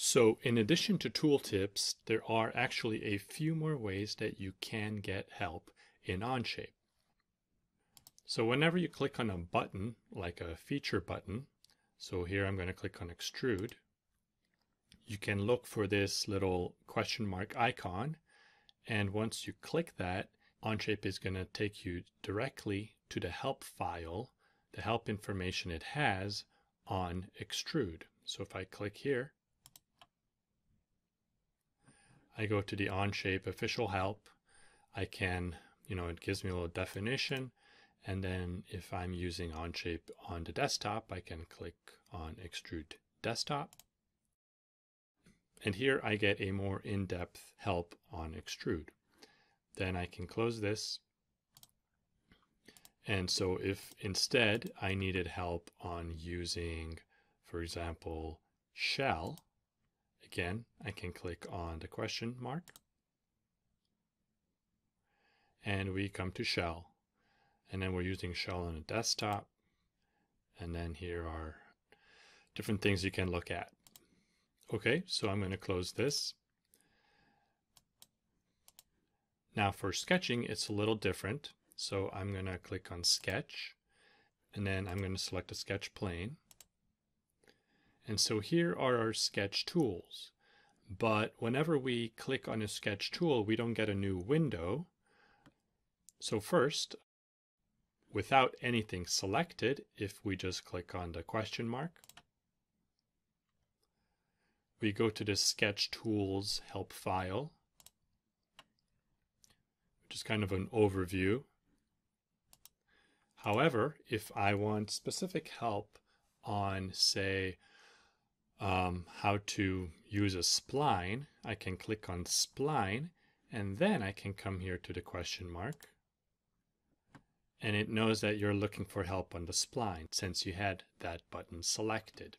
So in addition to tooltips, there are actually a few more ways that you can get help in Onshape. So whenever you click on a button, like a feature button, so here I'm going to click on extrude, you can look for this little question mark icon, and once you click that, Onshape is going to take you directly to the help file, the help information it has on extrude. So if I click here, I go to the Onshape official help. I can, it gives me a little definition. And then if I'm using Onshape on the desktop, I can click on Extrude Desktop. And here I get a more in-depth help on Extrude. Then I can close this. And so if instead I needed help on using, for example, shell, again, I can click on the question mark and we come to shell, and then we're using shell on a desktop, and then here are different things you can look at. Okay, so I'm going to close this. Now for sketching, it's a little different. So I'm going to click on sketch, and then I'm going to select a sketch plane. And so here are our sketch tools. But whenever we click on a sketch tool, we don't get a new window. So first, without anything selected, if we just click on the question mark, we go to the sketch tools help file, which is kind of an overview. However, if I want specific help on, say, how to use a spline, I can click on spline, and then I can come here to the question mark, and it knows that you're looking for help on the spline since you had that button selected.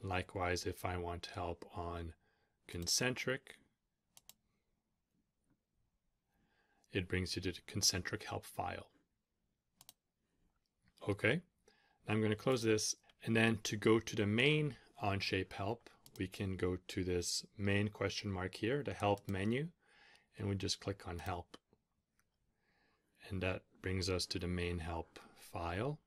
And likewise, if I want help on concentric, it brings you to the concentric help file. Okay, I'm going to close this. And then to go to the main Onshape help, we can go to this main question mark here, the help menu, and we just click on help. And that brings us to the main help file.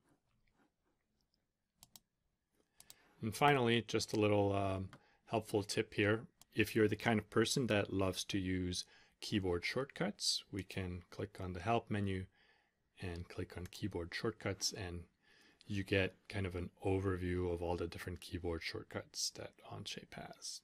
And finally, just a little helpful tip here. If you're the kind of person that loves to use keyboard shortcuts, we can click on the help menu and click on keyboard shortcuts, and you get kind of an overview of all the different keyboard shortcuts that Onshape has.